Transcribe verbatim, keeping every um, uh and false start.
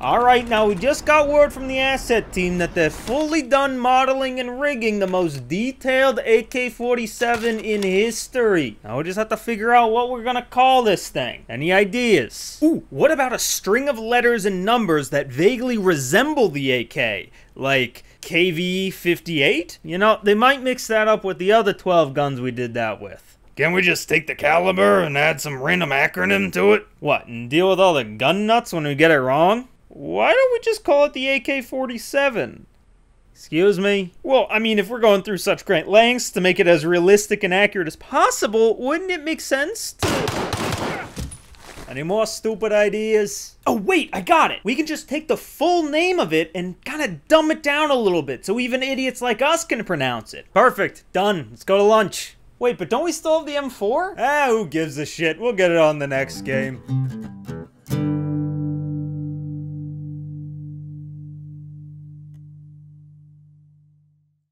Alright, now we just got word from the asset team that they're fully done modeling and rigging the most detailed A K forty-seven in history. Now we just have to figure out what we're gonna call this thing. Any ideas? Ooh, what about a string of letters and numbers that vaguely resemble the A K? Like K V E fifty-eight? You know, they might mix that up with the other twelve guns we did that with. Can we just take the caliber and add some random acronym to it? What, and deal with all the gun nuts when we get it wrong? Why don't we just call it the A K forty-seven? Excuse me? Well, I mean, if we're going through such great lengths to make it as realistic and accurate as possible, wouldn't it make sense to... Any more stupid ideas? Oh wait, I got it! We can just take the full name of it and kinda dumb it down a little bit so even idiots like us can pronounce it. Perfect, done, let's go to lunch. Wait, but don't we still have the M four? Ah, who gives a shit? We'll get it on the next game.